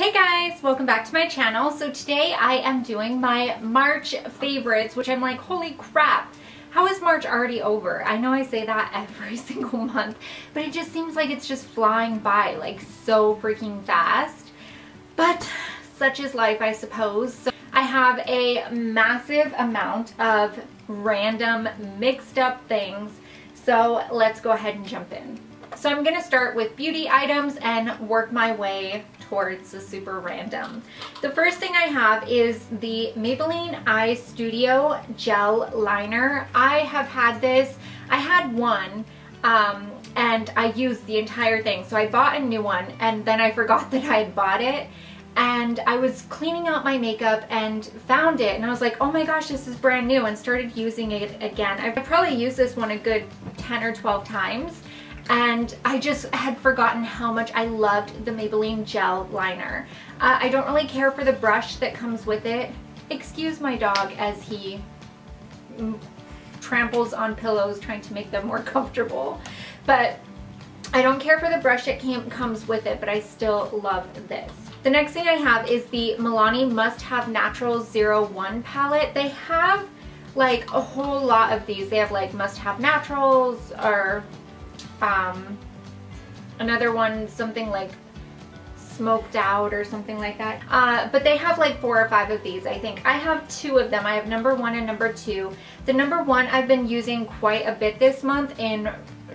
Hey guys, welcome back to my channel. So today I am doing my March favorites, which I'm like, holy crap, how is March already over? I know I say that every single month, but it just seems like it's just flying by like so freaking fast. But such is life, I suppose. So I have a massive amount of random mixed up things. So let's go ahead and jump in. So I'm gonna start with beauty items and work my way towards the super random. The first thing I have is the Maybelline Eye Studio Gel Liner. I have had this. I had one and I used the entire thing. So I bought a new one and then I forgot that I had bought it. And I was cleaning out my makeup and found it and I was like, oh my gosh, this is brand new, and started using it again. I've probably used this one a good 10 or 12 times. And I just had forgotten how much I loved the Maybelline Gel Liner. I don't really care for the brush that comes with it. Excuse my dog as he tramples on pillows trying to make them more comfortable. But I don't care for the brush that comes with it, but I still love this. The next thing I have is the Milani Must Have Natural 01 palette. They have like a whole lot of these. They have like Must Have Naturals or another one, something like Smoked Out or something like that, but they have like 4 or 5 of these. I think I have 2 of them. I have number 1 and number 2. The number 1 I've been using quite a bit this month in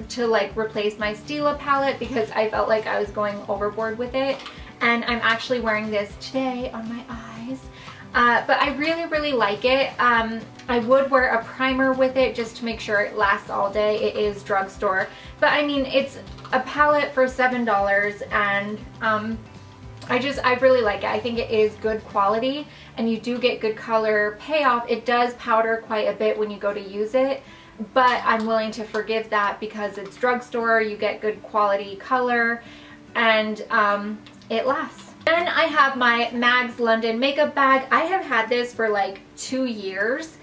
to like replace my Stila palette because I felt like I was going overboard with it, and I'm actually wearing this today on my eyes. But I really like it. I would wear a primer with it just to make sure it lasts all day. It is drugstore, but I mean, it's a palette for $7 and I really like it. I think it is good quality and you do get good color payoff. It does powder quite a bit when you go to use it, but I'm willing to forgive that because it's drugstore, you get good quality color, and it lasts. Then I have my Mags London makeup bag. I have had this for like 2 years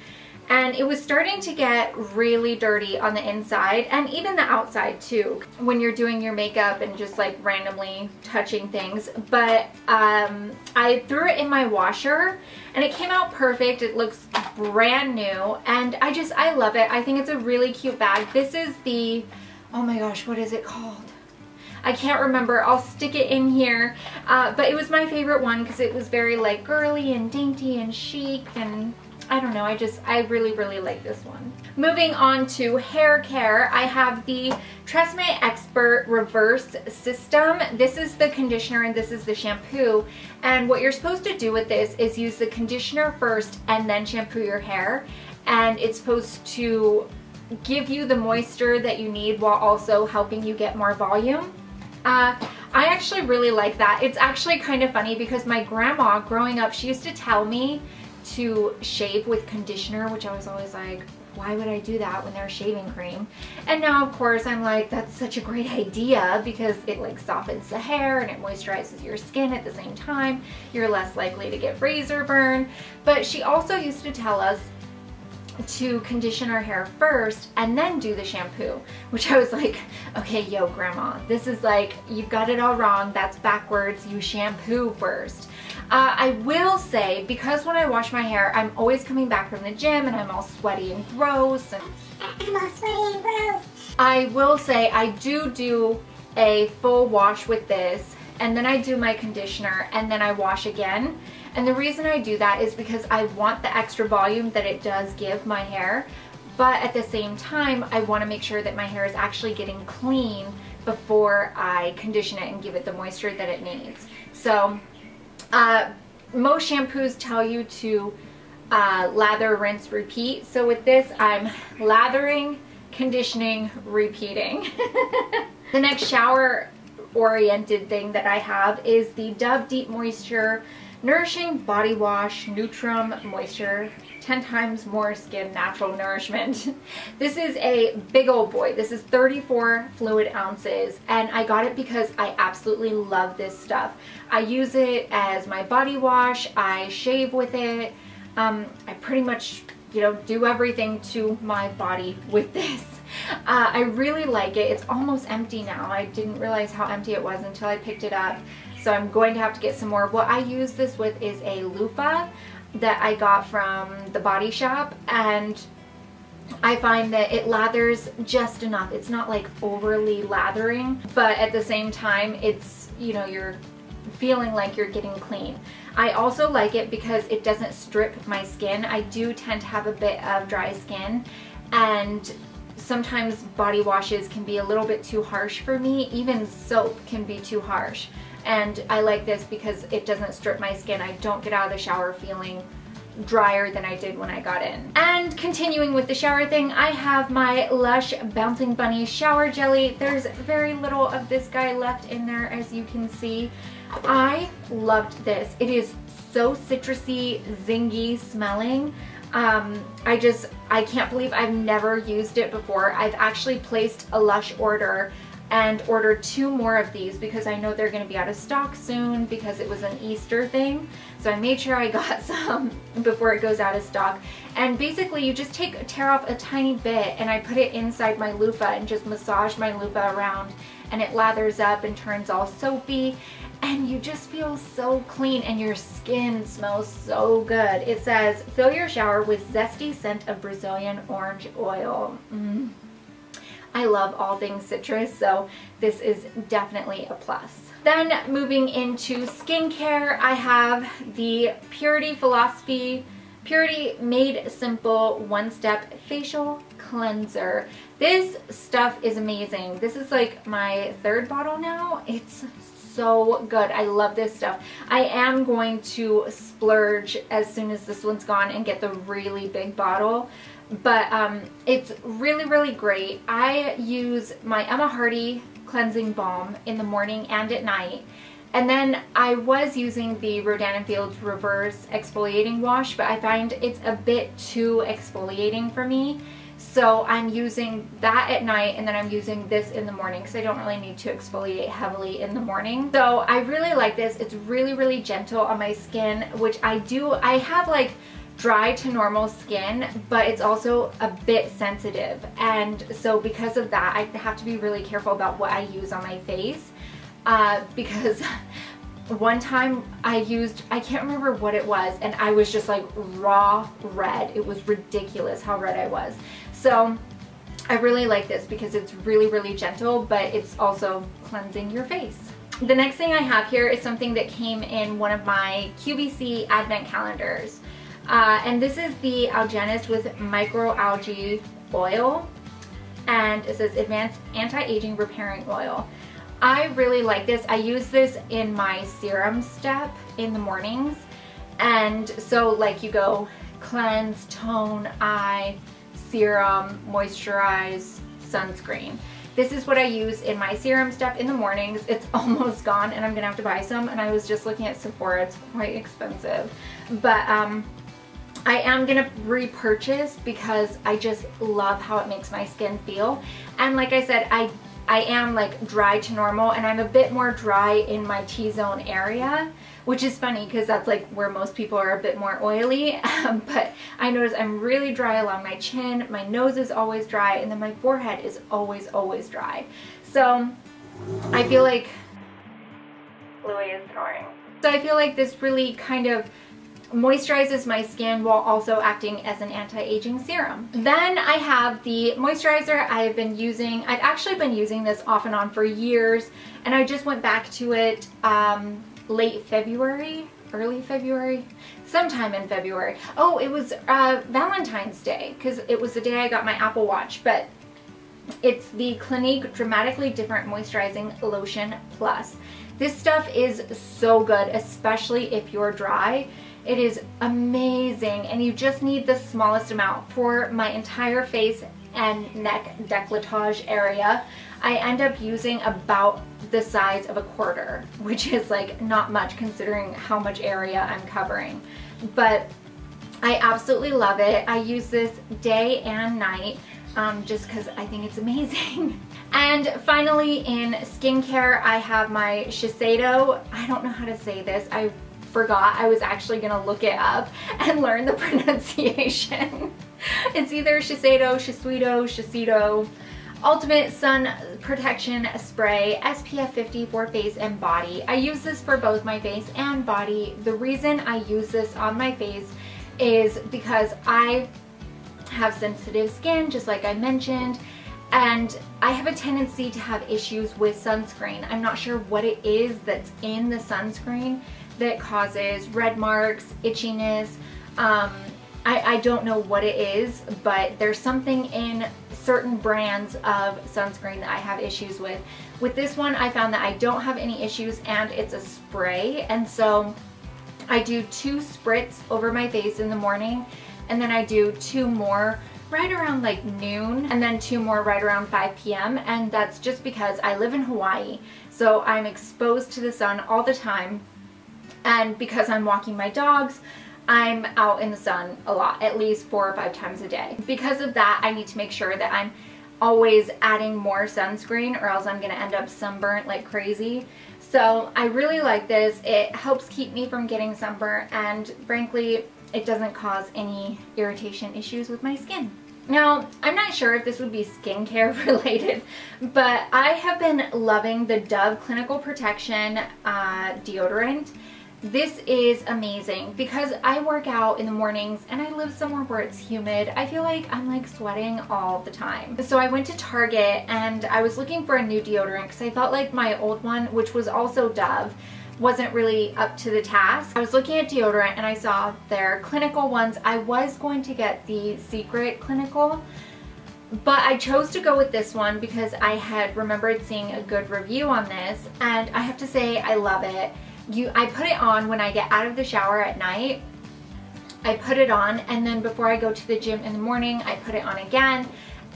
and it was starting to get really dirty on the inside and even the outside too when you're doing your makeup and just like randomly touching things. But I threw it in my washer and it came out perfect. It looks brand new and I love it. I think it's a really cute bag. This is the, oh my gosh, what is it called? I can't remember. I'll stick it in here, but it was my favorite one because it was very like girly and dainty and chic, and I don't know, I really like this one. Moving on to hair care, I have the TRESemmé Expert Reverse System. This is the conditioner and this is the shampoo, and what you're supposed to do with this is use the conditioner first and then shampoo your hair, and it's supposed to give you the moisture that you need while also helping you get more volume. I actually really like that. It's actually kind of funny because my grandma growing up, she used to tell me to shave with conditioner, which I was always like, why would I do that when there's shaving cream? And now of course I'm like, that's such a great idea because it like softens the hair and it moisturizes your skin at the same time. You're less likely to get razor burn. But she also used to tell us to condition our hair first and then do the shampoo, which I was like, okay, yo grandma, this is like, you've got it all wrong, that's backwards, you shampoo first. I will say, because when I wash my hair, I'm always coming back from the gym and I'm all sweaty and gross. I will say I do a full wash with this and then I do my conditioner and then I wash again. And the reason I do that is because I want the extra volume that it does give my hair, but at the same time, I want to make sure that my hair is actually getting clean before I condition it and give it the moisture that it needs. So most shampoos tell you to lather, rinse, repeat. So with this, I'm lathering, conditioning, repeating. The next shower-oriented thing that I have is the Dove Deep Moisture Nourishing Body Wash Neutrum Moisture, 10 times more skin natural nourishment. This is a big old boy. This is 34 fluid ounces and I got it because I absolutely love this stuff. I use it as my body wash. I shave with it. I pretty much, you know, do everything to my body with this. I really like it. It's almost empty now. I didn't realize how empty it was until I picked it up. so I'm going to have to get some more. What I use this with is a loofah that I got from the Body Shop, and I find that it lathers just enough. It's not like overly lathering, but at the same time, it's, you know, you're feeling like you're getting clean. I also like it because it doesn't strip my skin. I do tend to have a bit of dry skin, and sometimes body washes can be a little bit too harsh for me. Even soap can be too harsh. And I like this because it doesn't strip my skin. I don't get out of the shower feeling drier than I did when I got in. And continuing with the shower thing, I have my Lush Bouncing Bunny Shower Jelly. There's very little of this guy left in there, as you can see. I loved this. It is so citrusy, zingy smelling. I can't believe I've never used it before. I've actually placed a Lush order and ordered 2 more of these because I know they're going to be out of stock soon because it was an Easter thing. So I made sure I got some before it goes out of stock. And basically you just tear off a tiny bit, and I put it inside my loofah and just massage my loofah around, and it lathers up and turns all soapy, and you just feel so clean, and your skin smells so good. It says, fill your shower with zesty scent of Brazilian orange oil. I love all things citrus, so this is definitely a plus. Then moving into skincare, I have the Purity Made Simple One-Step Facial Cleanser. This stuff is amazing. This is like my 3rd bottle now. It's so good. I love this stuff. I am going to splurge as soon as this one's gone and get the really big bottle. But it's really, really great. I use my Emma Hardy Cleansing Balm in the morning and at night. And then I was using the Rodan and Fields Reverse Exfoliating Wash, but I find it's a bit too exfoliating for me. So I'm using that at night, and then I'm using this in the morning because I don't really need to exfoliate heavily in the morning. So I really like this. It's really, really gentle on my skin, which I do. I have like dry to normal skin, but it's also a bit sensitive, and so because of that I have to be really careful about what I use on my face, because one time I can't remember what it was, and I was just like raw red. It was ridiculous how red I was. So I really like this because it's really, really gentle, but it's also cleansing your face. The next thing I have here is something that came in one of my QVC advent calendars. And this is the Algenist with microalgae oil, and it says advanced anti-aging repairing oil. I really like this. I use this in my serum step in the mornings, and so like you go cleanse, tone, eye, serum, moisturize, sunscreen. This is what I use in my serum step in the mornings. It's almost gone, and I'm gonna have to buy some, and I was just looking at Sephora. It's quite expensive, but I am gonna repurchase because I just love how it makes my skin feel. And like I said, I am like dry to normal, and I'm a bit more dry in my T-zone area, which is funny because that's like where most people are a bit more oily. But I notice I'm really dry along my chin, my nose is always dry, and then my forehead is always, always dry. So I feel like Louis is snoring. So I feel like this really kind of moisturizes my skin while also acting as an anti-aging serum. Then I have the moisturizer I've been using. I've actually been using this off and on for years, and I just went back to it late February, early February, sometime in February. Oh, it was Valentine's Day because it was the day I got my Apple Watch, but it's the Clinique Dramatically Different Moisturizing Lotion Plus. This stuff is so good, especially if you're dry. It is amazing, and you just need the smallest amount for my entire face and neck décolletage area. I end up using about the size of a quarter, which is like not much considering how much area I'm covering. But I absolutely love it. I use this day and night just because I think it's amazing. And finally in skincare, I have my Shiseido. I don't know how to say this. I forgot. I was actually gonna look it up and learn the pronunciation. It's either Shiseido, Shiseido, Ultimate Sun Protection Spray SPF 50 for face and body. I use this for both my face and body. The reason I use this on my face is because I have sensitive skin, just like I mentioned, and I have a tendency to have issues with sunscreen. I'm not sure what it is that's in the sunscreen that causes red marks, itchiness. I don't know what it is, but there's something in certain brands of sunscreen that I have issues with. With this one, I found that I don't have any issues, and it's a spray, and so I do 2 spritz over my face in the morning, and then I do 2 more right around like noon, and then 2 more right around 5 p.m. and that's just because I live in Hawaii, so I'm exposed to the sun all the time, and because I'm walking my dogs, I'm out in the sun a lot, at least 4 or 5 times a day. Because of that, I need to make sure that I'm always adding more sunscreen, or else I'm gonna end up sunburnt like crazy. So I really like this. It helps keep me from getting sunburnt, and frankly, it doesn't cause any irritation issues with my skin. Now, I'm not sure if this would be skincare related, but I have been loving the Dove Clinical Protection deodorant. This is amazing because I work out in the mornings and I live somewhere where it's humid. I feel like I'm like sweating all the time. So I went to Target and I was looking for a new deodorant because I felt like my old one, which was also Dove, wasn't really up to the task. I was looking at deodorant and I saw their clinical ones. I was going to get the Secret Clinical, but I chose to go with this one because I had remembered seeing a good review on this, and I have to say I love it. I put it on when I get out of the shower at night. I put it on, and then before I go to the gym in the morning, I put it on again,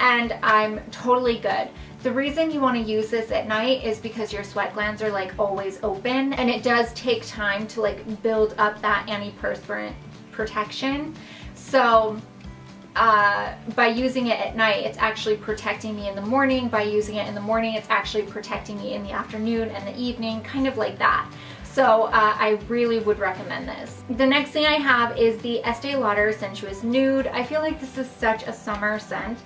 and I'm totally good. The reason you want to use this at night is because your sweat glands are like always open, and it does take time to like build up that antiperspirant protection. So by using it at night, it's actually protecting me in the morning. By using it in the morning, it's actually protecting me in the afternoon and the evening, kind of like that. So I really would recommend this. The next thing I have is the Estee Lauder Sensuous Nude. I feel like this is such a summer scent.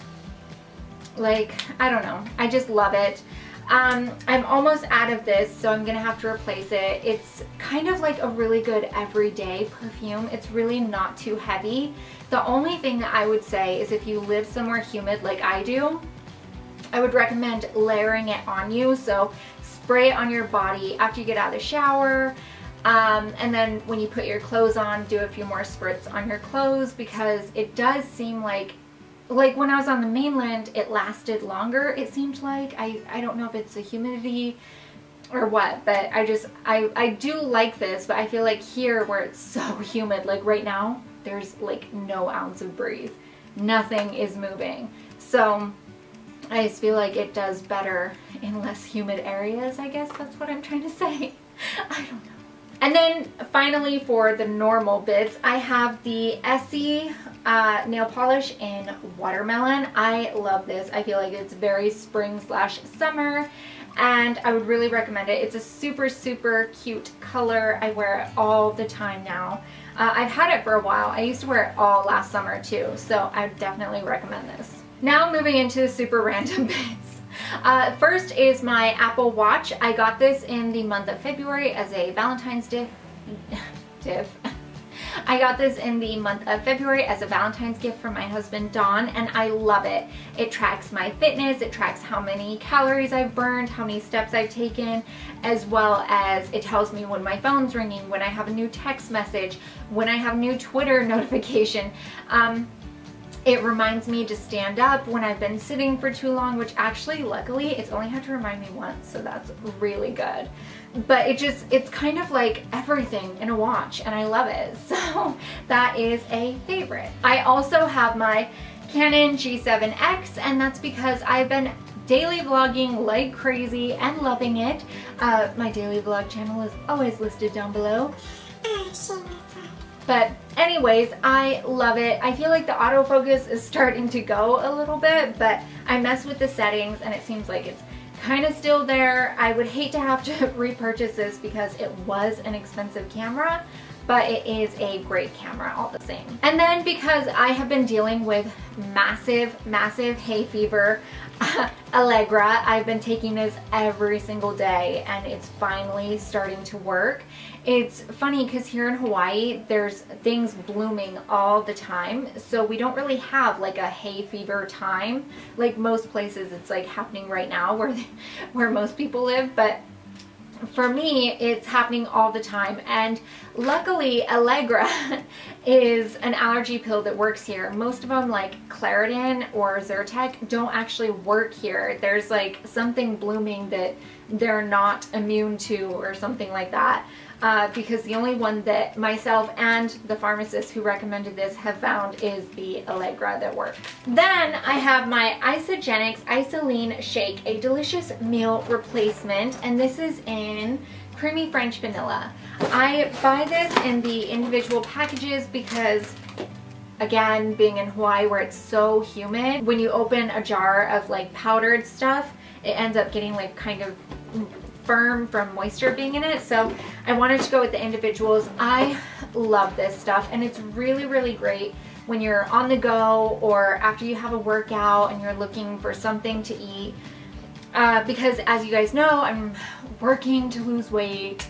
Like, I don't know, I just love it. I'm almost out of this, so I'm gonna have to replace it. It's kind of like a really good everyday perfume. It's really not too heavy. The only thing that I would say is if you live somewhere humid like I do, I would recommend layering it on you. So spray it on your body after you get out of the shower, and then when you put your clothes on, do a few more spritz on your clothes, because it does seem like when I was on the mainland, it lasted longer, it seemed like. I don't know if it's the humidity or what, but I do like this, but I feel like here where it's so humid, like right now, there's like no ounce of breeze. Nothing is moving. So I just feel like it does better in less humid areas, I guess that's what I'm trying to say. I don't know. And then finally for the normal bits, I have the Essie nail polish in watermelon. I love this. I feel like it's very spring/summer, and I would really recommend it. It's a super, super cute color. I wear it all the time now. I've had it for a while. I used to wear it all last summer too, so I would definitely recommend this. Now moving into the super random bits. First is my Apple Watch. I got this in the month of February as a Valentine's gift. I got this in the month of February as a Valentine's gift from my husband Don, and I love it. It tracks my fitness, it tracks how many calories I've burned, how many steps I've taken, as well as it tells me when my phone's ringing, when I have a new text message, when I have a new Twitter notification. It reminds me to stand up when I've been sitting for too long, which actually, luckily, it's only had to remind me once, so that's really good. But it's kind of like everything in a watch, and I love it. So that is a favorite. I also have my Canon G7X, and that's because I've been daily vlogging like crazy and loving it. My daily vlog channel is always listed down below. But anyways, I love it. I feel like the autofocus is starting to go a little bit, but I mess with the settings and it seems like it's kind of still there. I would hate to have to repurchase this because it was an expensive camera, but it is a great camera all the same. And then because I have been dealing with massive hay fever, Allegra, I've been taking this every single day and it's finally starting to work. It's funny because here in Hawaii, there's things blooming all the time, so we don't really have like a hay fever time. Like most places, it's like happening right now where most people live, but for me, it's happening all the time. And luckily, Allegra is an allergy pill that works here. Most of them, like Claritin or Zyrtec, don't actually work here. There's like something blooming that they're not immune to or something like that. Because the only one that myself and the pharmacist who recommended this have found is the Allegra that works. Then I have my Isagenix Isoline Shake, a delicious meal replacement, and this is in creamy French vanilla. I buy this in the individual packages because, again, being in Hawaii where it's so humid, when you open a jar of like powdered stuff, it ends up getting like kind of firm from moisture being in it, so I wanted to go with the individuals. I love this stuff and it's really great when you're on the go or after you have a workout and you're looking for something to eat, because as you guys know, I'm working to lose weight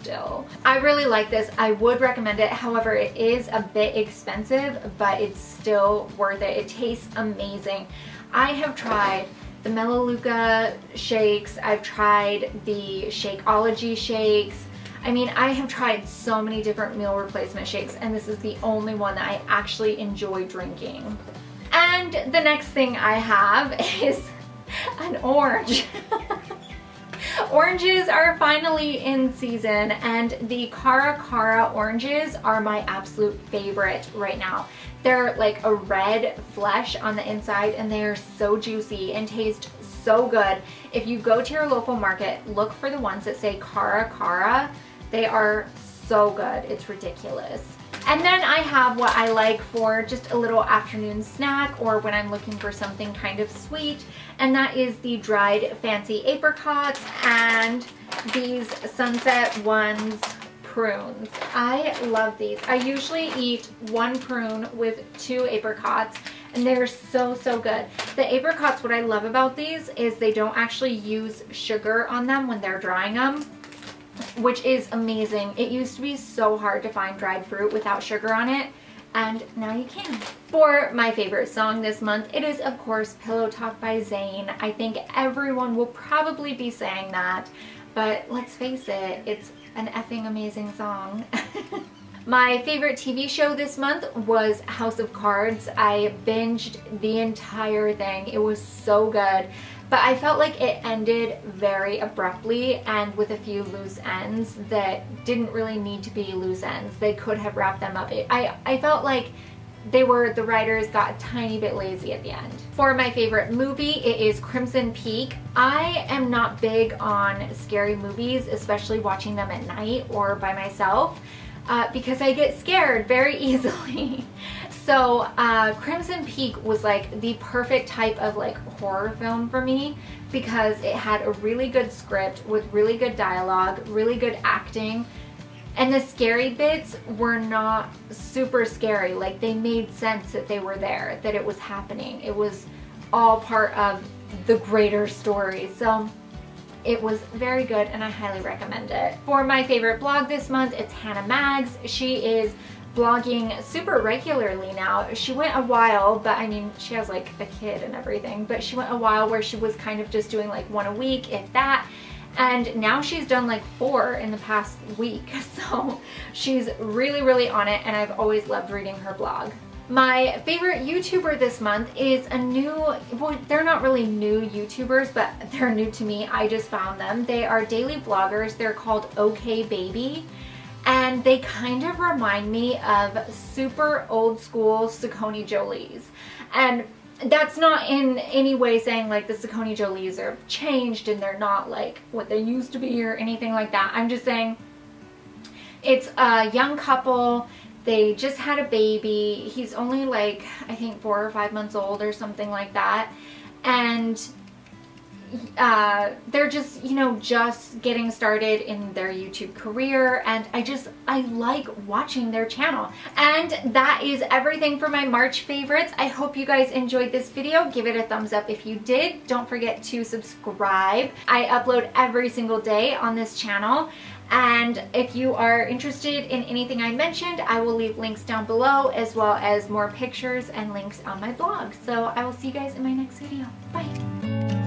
still. I really like this. I would recommend it. However, it is a bit expensive, but it's still worth it. It tastes amazing. I have tried the Melaleuca shakes, I've tried the Shakeology shakes. I mean, I have tried so many different meal replacement shakes and this is the only one that I actually enjoy drinking. And the next thing I have is an orange. Oranges are finally in season and the Cara Cara oranges are my absolute favorite right now. They're like a red flesh on the inside and they are so juicy and taste so good. If you go to your local market, look for the ones that say Cara Cara. They are so good. It's ridiculous. And then I have what I like for just a little afternoon snack or when I'm looking for something kind of sweet, and that is the dried fancy apricots and these sunset ones prunes. I love these. I usually eat one prune with two apricots and they're so good. The apricots, what I love about these is they don't actually use sugar on them when they're drying them, which is amazing. It used to be so hard to find dried fruit without sugar on it, and now you can. For my favorite song this month, it is of course Pillow Talk by Zayn. I think everyone will probably be saying that, but let's face it, it's an effing amazing song. My favorite TV show this month was House of Cards. I binged the entire thing. It was so good. But I felt like it ended very abruptly and with a few loose ends that didn't really need to be loose ends. They could have wrapped them up. I felt like the writers got a tiny bit lazy at the end. For my favorite movie, it is Crimson Peak. I am not big on scary movies, especially watching them at night or by myself, because I get scared very easily. So Crimson Peak was like the perfect type of like horror film for me because it had a really good script with really good dialogue, really good acting, and the scary bits were not super scary. Like they made sense that they were there, that it was happening. It was all part of the greater story. So it was very good and I highly recommend it. For my favorite blog this month, it's Hannah Mags. She is blogging super regularly now. She went a while, but I mean, she has like a kid and everything, but she went a while where she was kind of just doing like one a week, if that, and now she's done like 4 in the past week. So she's really on it and I've always loved reading her blog. My favorite YouTuber this month is a new, well, they're not really new YouTubers, but they're new to me. I just found them. They are daily vloggers. They're called OK Baby. And they kind of remind me of super old school Saccone Jolies. And that's not in any way saying like the Saccone Jolies are changed and they're not like what they used to be or anything like that. I'm just saying it's a young couple. They just had a baby. He's only like, I think 4 or 5 months old or something like that. And they're just, you know, just getting started in their YouTube career, and I like watching their channel. And that is everything for my March favorites. I hope you guys enjoyed this video. Give it a thumbs up if you did. Don't forget to subscribe. I upload every single day on this channel. And if you are interested in anything I mentioned, I will leave links down below, as well as more pictures and links on my blog. So I will see you guys in my next video. Bye.